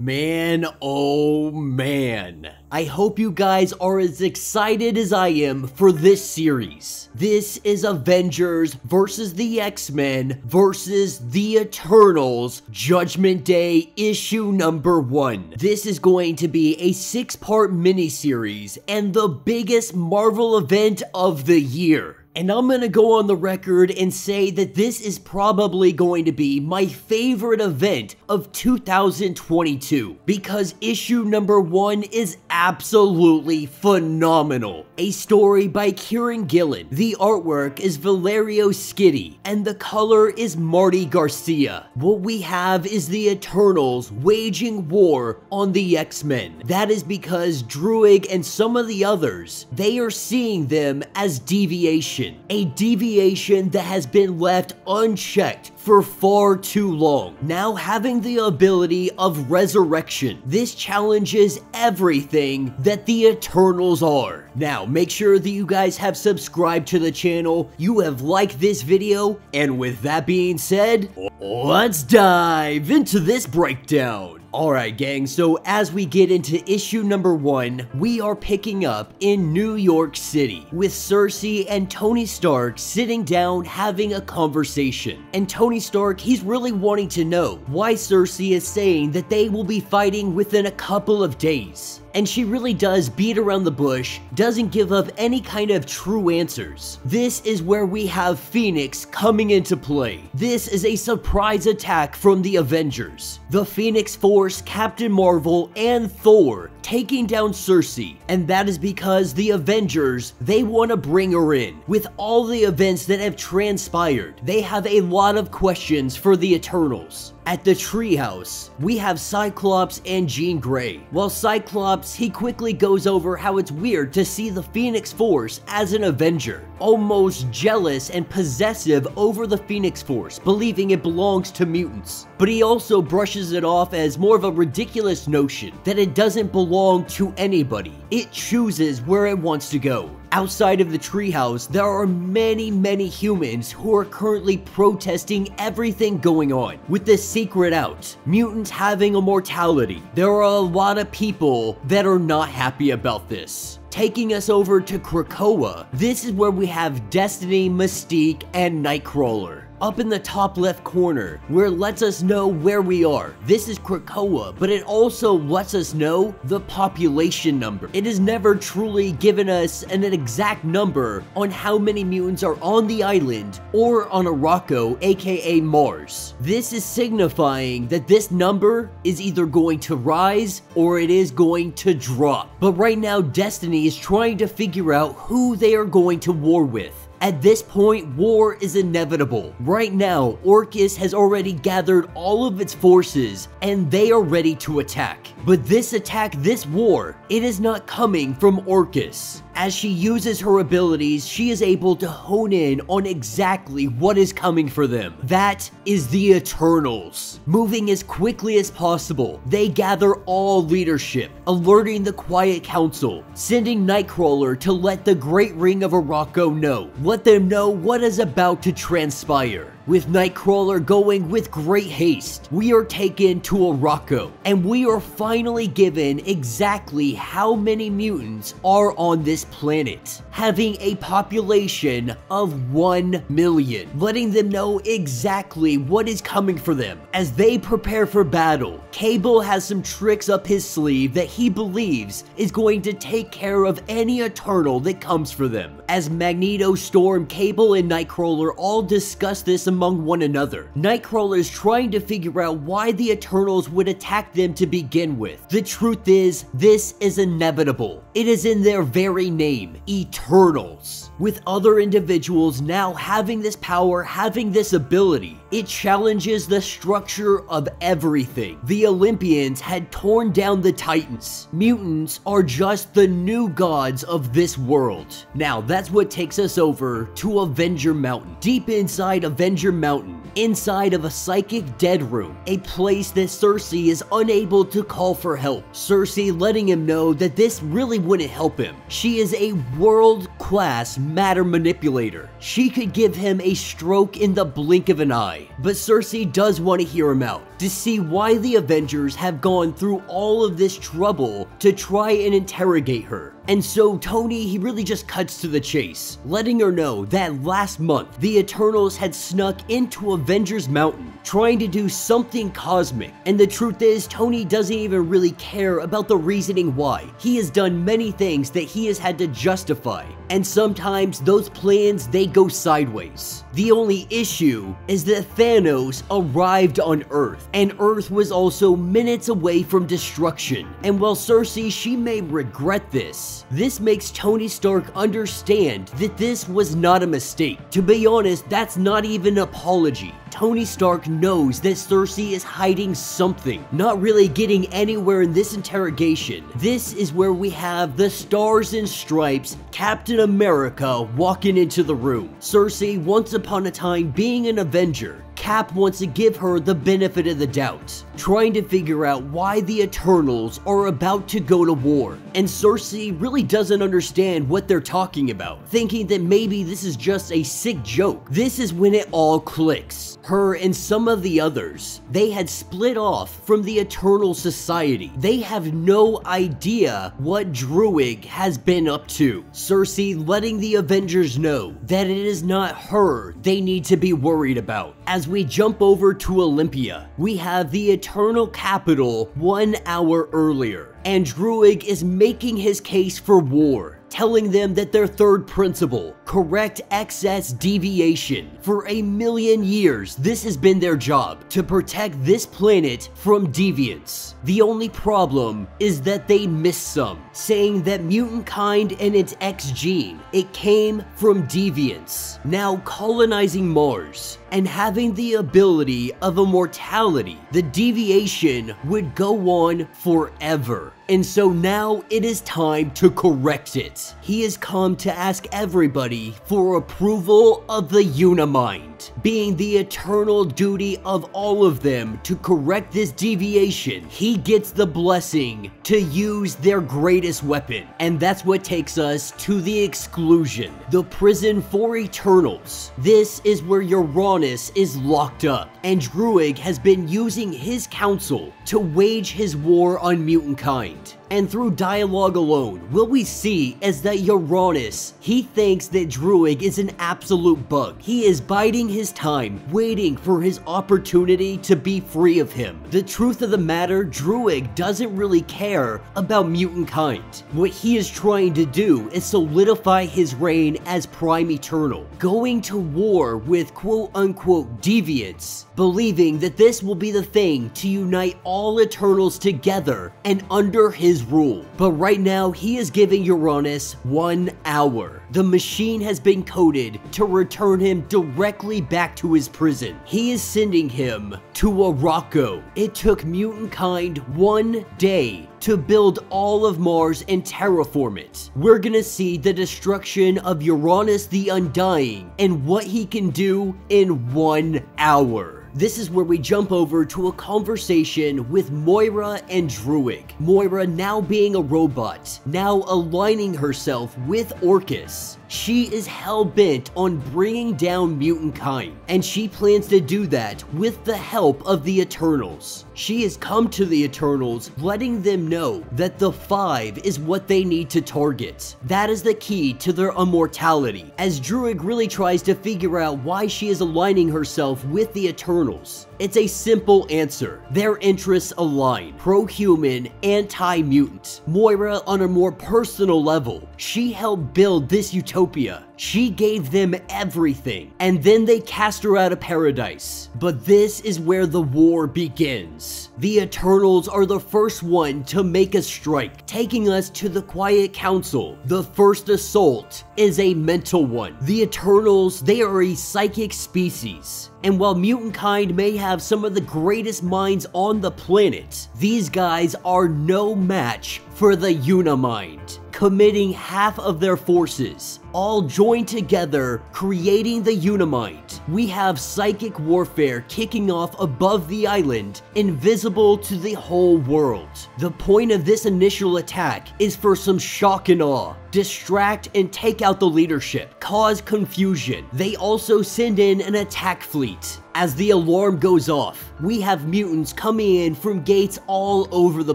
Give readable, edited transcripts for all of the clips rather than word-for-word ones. Man, oh man. I hope you guys are as excited as I am for this series. This is Avengers versus the X-Men versus the Eternals Judgment Day issue number 1. This is going to be a 6-part miniseries and the biggest Marvel event of the year. And I'm gonna go on the record and say that this is probably going to be my favorite event of 2022, because issue number 1 is absolutely phenomenal. A story by Kieran Gillen, the artwork is Valerio Schiti, and the color is Marty Garcia. What we have is the Eternals waging war on the X-Men. That is because Druig and some of the others, they are seeing them as deviations. A deviation that has been left unchecked for far too long. Now having the ability of resurrection, this challenges everything that the Eternals are. Now make sure that you guys have subscribed to the channel, you have liked this video, and with that being said, let's dive into this breakdown. Alright gang, so as we get into issue number 1, we are picking up in New York City, with Sersi and Tony Stark sitting down having a conversation. And Tony Stark, he's really wanting to know why Sersi is saying that they will be fighting within a couple of days. And she really does beat around the bush, doesn't give up any kind of true answers. This is where we have Phoenix coming into play. This is a surprise attack from the Avengers. The Phoenix Force, Captain Marvel, and Thor taking down Sersi, and that is because the Avengers, they want to bring her in. With all the events that have transpired, they have a lot of questions for the Eternals. At the treehouse, we have Cyclops and Jean Grey. While Cyclops, he quickly goes over how it's weird to see the Phoenix Force as an Avenger, almost jealous and possessive over the Phoenix Force, believing it belongs to mutants. But he also brushes it off as more of a ridiculous notion that it doesn't belong to anybody. It chooses where it wants to go. Outside of the treehouse, there are many humans who are currently protesting everything going on. With the secret out, mutants having immortality, there are a lot of people that are not happy about this. Taking us over to Krakoa, this is where we have Destiny, Mystique, and Nightcrawler. Up in the top left corner, where it lets us know where we are. This is Krakoa, but it also lets us know the population number. It has never truly given us an exact number on how many mutants are on the island or on Arakko, aka Mars. This is signifying that this number is either going to rise or it is going to drop. But right now, Destiny is trying to figure out who they are going to war with. At this point, war is inevitable. Right now, Orcus has already gathered all of its forces, and they are ready to attack. But this attack, this war, it is not coming from Orcus. As she uses her abilities, she is able to hone in on exactly what is coming for them. That is the Eternals. Moving as quickly as possible, they gather all leadership, alerting the Quiet Council, sending Nightcrawler to let the Great Ring of Arakko know. Let them know what is about to transpire. With Nightcrawler going with great haste, we are taken to Arakko, and we are finally given exactly how many mutants are on this planet, having a population of 1 million, letting them know exactly what is coming for them. As they prepare for battle, Cable has some tricks up his sleeve that he believes is going to take care of any Eternal that comes for them. As Magneto, Storm, Cable, and Nightcrawler all discuss this among one another, Nightcrawler is trying to figure out why the Eternals would attack them to begin with. The truth is, this is inevitable. It is in their very name, Eternals. With other individuals now having this power, having this ability, it challenges the structure of everything. The Olympians had torn down the Titans. Mutants are just the new gods of this world. Now, that's what takes us over to Avenger Mountain. Deep inside Avenger Mountain, inside of a psychic dead room, a place that Sersi is unable to call for help. Sersi letting him know that this really wouldn't help him. She is a world class matter manipulator. She could give him a stroke in the blink of an eye. But Sersi does want to hear him out, to see why the Avengers have gone through all of this trouble to try and interrogate her. And so Tony, he really just cuts to the chase, letting her know that last month, the Eternals had snuck into Avengers Mountain, trying to do something cosmic. And the truth is, Tony doesn't even really care about the reasoning why. He has done many things that he has had to justify, and sometimes those plans, they go sideways. The only issue is that Thanos arrived on Earth, and Earth was also minutes away from destruction. And while Sersi, she may regret this, this makes Tony Stark understand that this was not a mistake. To be honest, that's not even an apology. Tony Stark knows that Sersi is hiding something, not really getting anywhere in this interrogation. This is where we have the Stars and Stripes, Captain America, walking into the room. Sersi, once upon a time being an Avenger, Cap wants to give her the benefit of the doubt, trying to figure out why the Eternals are about to go to war. And Sersi really doesn't understand what they're talking about, thinking that maybe this is just a sick joke. This is when it all clicks. Her and some of the others, they had split off from the Eternal Society. They have no idea what Druig has been up to. Sersi letting the Avengers know that it is not her they need to be worried about. As we jump over to Olympia, we have the Eternal Capital 1 hour earlier, and Druig is making his case for war, telling them that their third principle, correct excess deviation, for 1,000,000 years, this has been their job, to protect this planet from deviance. The only problem is that they missed some, saying that mutant kind and its X gene, it came from deviance. Now colonizing Mars and having the ability of immortality, the deviation would go on forever. And so now it is time to correct it. He has come to ask everybody for approval of the Unimind, being the eternal duty of all of them to correct this deviation. He gets the blessing to use their greatest weapon. And that's what takes us to the Exclusion, the prison for Eternals. This is where Uranos is locked up, and Druig has been using his council to wage his war on mutant kind. And through dialogue alone, what we see is that Uranos, he thinks that Druig is an absolute bug. He is biding his time, waiting for his opportunity to be free of him. The truth of the matter, Druig doesn't really care about mutant kind. What he is trying to do is solidify his reign as Prime Eternal, going to war with quote-unquote deviants, believing that this will be the thing to unite all Eternals together and under his rule. But right now, he is giving Uranos 1 hour. The machine has been coded to return him directly back to his prison. He is sending him to Arakko. It took mutant kind 1 day to build all of Mars and terraform it. We're gonna see the destruction of Uranos the Undying and what he can do in 1 hour. This is where we jump over to a conversation with Moira and Druig. Moira now being a robot, now aligning herself with Orcus. She is hell-bent on bringing down mutant kind, and she plans to do that with the help of the Eternals. She has come to the Eternals, letting them know that the Five is what they need to target. That is the key to their immortality, as Druig really tries to figure out why she is aligning herself with the Eternals. It's a simple answer. Their interests align. Pro-human, anti-mutant. Moira, on a more personal level, she helped build this utopia. She gave them everything, and then they cast her out of paradise. But this is where the war begins. The Eternals are the first one to make a strike, taking us to the Quiet Council. The first assault is a mental one. The Eternals, they are a psychic species, and while mutant kind may have some of the greatest minds on the planet, these guys are no match for the Unimind, committing half of their forces, all join together, creating the Unimind. We have psychic warfare kicking off above the island, invisible to the whole world. The point of this initial attack is for some shock and awe, distract and take out the leadership, cause confusion. They also send in an attack fleet. As the alarm goes off, we have mutants coming in from gates all over the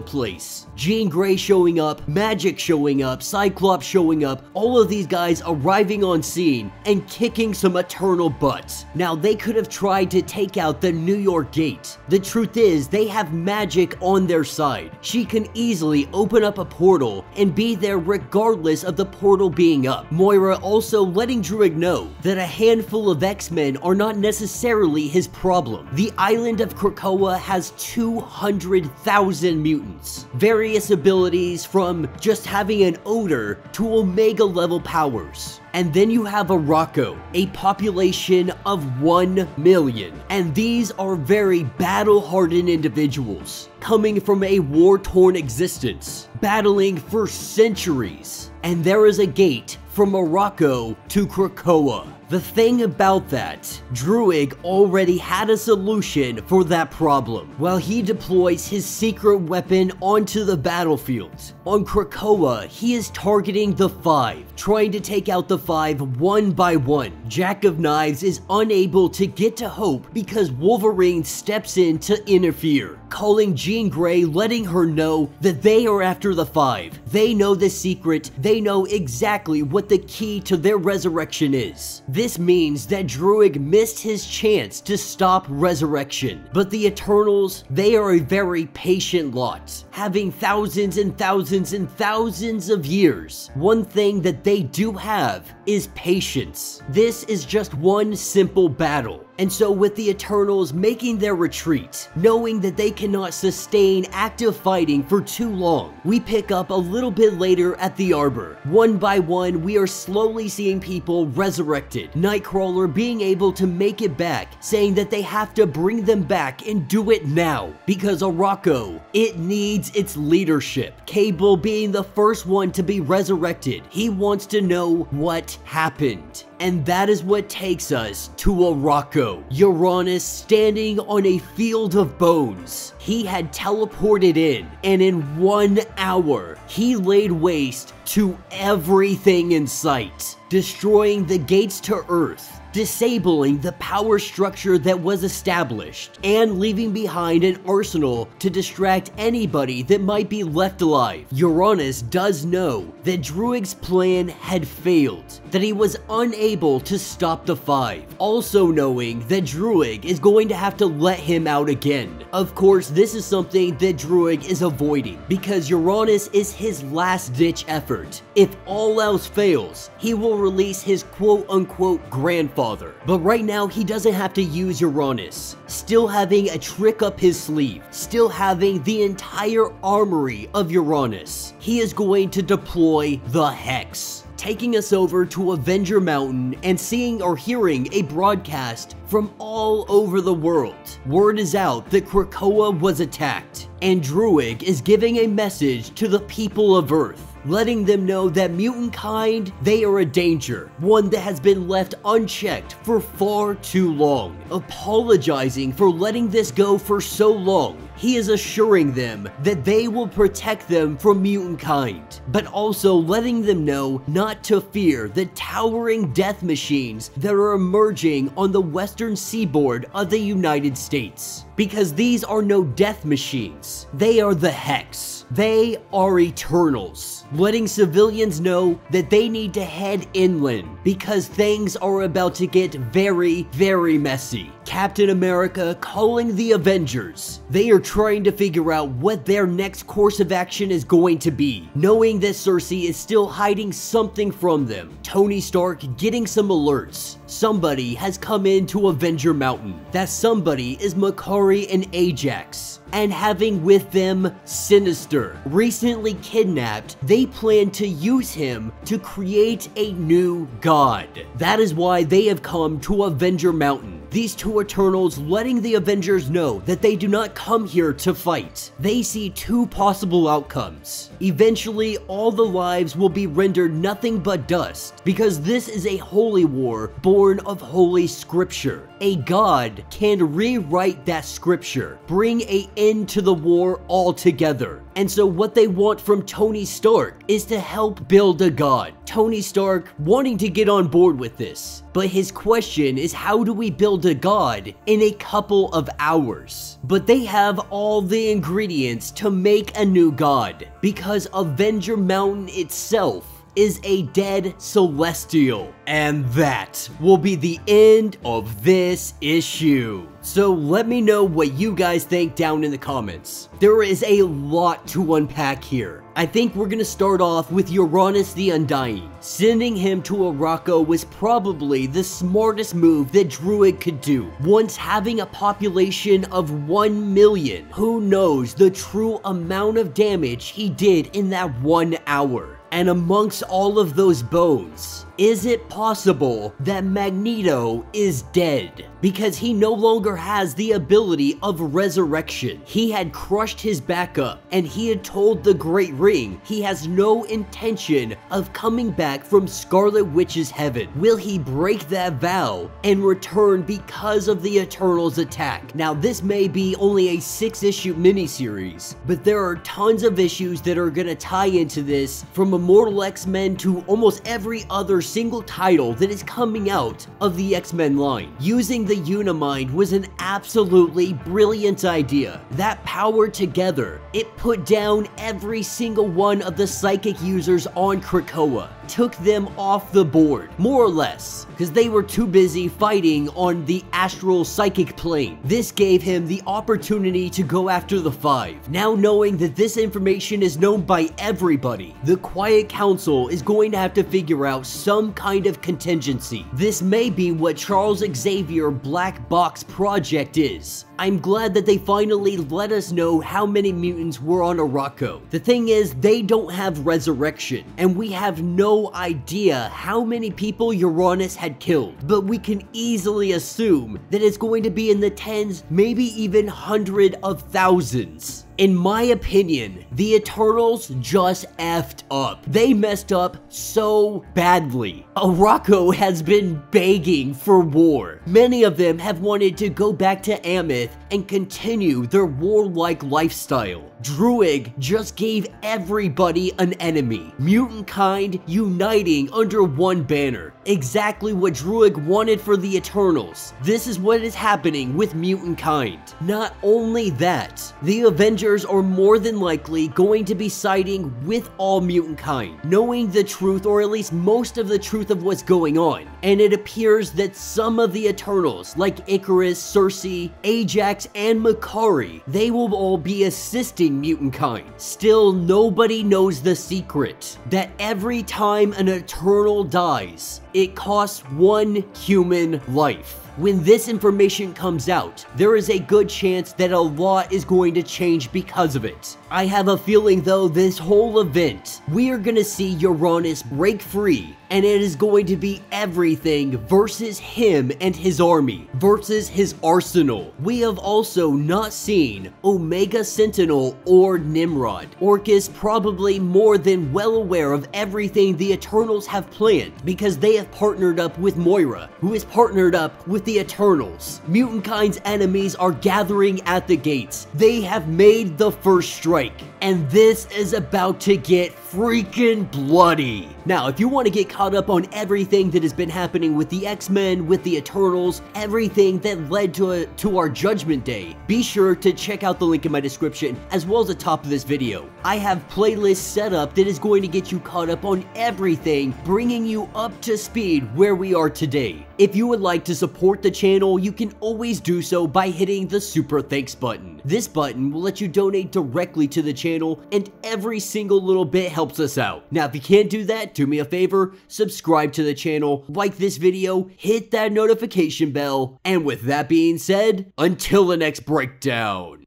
place. Jean Grey showing up, Magic showing up, Cyclops showing up, all of these guys arriving on scene and kicking some eternal butts. Now, they could have tried to take out the New York gate. The truth is, they have Magic on their side. She can easily open up a portal and be there regardless of the portal being up. Moira also letting Druig know that a handful of X-Men are not necessarily his problem. The island of Krakoa has 200,000 mutants. Various abilities from just having an odor to Omega level powers. And then you have Arakko, a population of 1 million. And these are very battle-hardened individuals, coming from a war-torn existence, battling for centuries. And there is a gate from Arakko to Krakoa. The thing about that, Druig already had a solution for that problem. While he deploys his secret weapon onto the battlefield, on Krakoa, he is targeting the Five, trying to take out the Five one by one. Jack of Knives is unable to get to Hope because Wolverine steps in to interfere, calling Jean Grey, letting her know that they are after the Five. They know the secret, they know exactly what the key to their resurrection is. This means that Druig missed his chance to stop resurrection. But the Eternals, they are a very patient lot, having thousands and thousands and thousands of years. One thing that they do have is patience. This is just one simple battle. And so with the Eternals making their retreat, knowing that they cannot sustain active fighting for too long, we pick up a little bit later at the Arbor. One by one, we are slowly seeing people resurrected. Nightcrawler being able to make it back, saying that they have to bring them back and do it now, because Arakko, it needs its leadership. Cable being the first one to be resurrected, he wants to know what happened. And that is what takes us to Arakko. Uranos standing on a field of bones. He had teleported in, and in 1 hour, he laid waste to everything in sight, destroying the gates to Earth, disabling the power structure that was established, and leaving behind an arsenal to distract anybody that might be left alive. Uranos does know that Druig's plan had failed, that he was unable to stop the Five, also knowing that Druig is going to have to let him out again. Of course, this is something that Druig is avoiding, because Uranos is his last-ditch effort. If all else fails, he will release his quote-unquote grandfather. But right now, he doesn't have to use Uranos. Still having a trick up his sleeve, still having the entire armory of Uranos, he is going to deploy the Hex, taking us over to Avenger Mountain and seeing or hearing a broadcast from all over the world. Word is out that Krakoa was attacked, and Druig is giving a message to the people of Earth, letting them know that mutant kind, they are a danger, one that has been left unchecked for far too long. Apologizing for letting this go for so long, he is assuring them that they will protect them from mutant kind, but also letting them know not to fear the towering death machines that are emerging on the western seaboard of the United States. Because these are no death machines, they are the Hex. They are Eternals, letting civilians know that they need to head inland because things are about to get very, very messy. Captain America calling the Avengers. They are trying to figure out what their next course of action is going to be, knowing that Sersi is still hiding something from them. Tony Stark getting some alerts. Somebody has come into Avenger Mountain. That somebody is Makkari and Ajax, and having with them Sinister. Recently kidnapped, they plan to use him to create a new god. That is why they have come to Avenger Mountain. these two Eternals letting the Avengers know that they do not come here to fight. They see two possible outcomes. Eventually, all the lives will be rendered nothing but dust, because this is a holy war born of holy scripture. A god can rewrite that scripture, bring an end to the war altogether. And so what they want from Tony Stark is to help build a god. Tony Stark wanting to get on board with this, but his question is, how do we build a god in a couple of hours? But they have all the ingredients to make a new god, because Avenger Mountain itself is a dead celestial. And that will be the end of this issue. So let me know what you guys think down in the comments. There is a lot to unpack here. I think we're gonna start off with Uranos the Undying. Sending him to Arakko was probably the smartest move that Druig could do. Once having a population of 1 million, who knows the true amount of damage he did in that 1 hour. And amongst all of those bones, is it possible that Magneto is dead? Because he no longer has the ability of resurrection. He had crushed his backup, and he had told the Great Ring he has no intention of coming back from Scarlet Witch's heaven. Will he break that vow and return because of the Eternals' attack? Now, this may be only a 6-issue miniseries, but there are tons of issues that are gonna tie into this, from Immortal X-Men to almost every other single title that is coming out of the X-Men line. Using the Unimind was an absolutely brilliant idea. That power together, it put down every single one of the psychic users on Krakoa, took them off the board, more or less, because they were too busy fighting on the astral psychic plane. This gave him the opportunity to go after the Five. Now knowing that this information is known by everybody, the Quiet Council is going to have to figure out some kind of contingency. This may be what Charles Xavier Black Box Project is. I'm glad that they finally let us know how many mutants were on Arakko. The thing is, they don't have resurrection, and we have no idea how many people Uranos had killed, but we can easily assume that it's going to be in the tens, maybe even hundreds of thousands. In my opinion, the Eternals just effed up. They messed up so badly. Arakko has been begging for war. Many of them have wanted to go back to Ameth and continue their warlike lifestyle. Druig just gave everybody an enemy. Mutant kind uniting under one banner. Exactly what Druig wanted for the Eternals. This is what is happening with mutant kind. Not only that, the Avengers are more than likely going to be siding with all mutant kind, knowing the truth, or at least most of the truth of what's going on. And it appears that some of the Eternals, like Icarus, Sersi, Ajax, and Makkari, they will all be assisting mutant kind. Still, nobody knows the secret that every time an Eternal dies, it costs 1 human life. When this information comes out, there is a good chance that a lot is going to change because of it. I have a feeling though, this whole event, we are gonna see Uranos break free, and it is going to be everything versus him and his army, versus his arsenal. We have also not seen Omega Sentinel or Nimrod. Orcus probably more than well aware of everything the Eternals have planned, because they have partnered up with Moira, who is partnered up with the Eternals. Mutant kind's enemies are gathering at the gates. They have made the first strike, and this is about to get freaking bloody. Now, if you want to get caught up on everything that has been happening with the X-Men, with the Eternals, everything that led to our Judgment Day, be sure to check out the link in my description, as well as the top of this video. I have playlists set up that is going to get you caught up on everything, bringing you up to speed where we are today. If you would like to support the channel, you can always do so by hitting the Super Thanks button. This button will let you donate directly to the channel, and every single little bit helps us out. Now, if you can't do that, do me a favor, subscribe to the channel, like this video, hit that notification bell, and with that being said, until the next breakdown.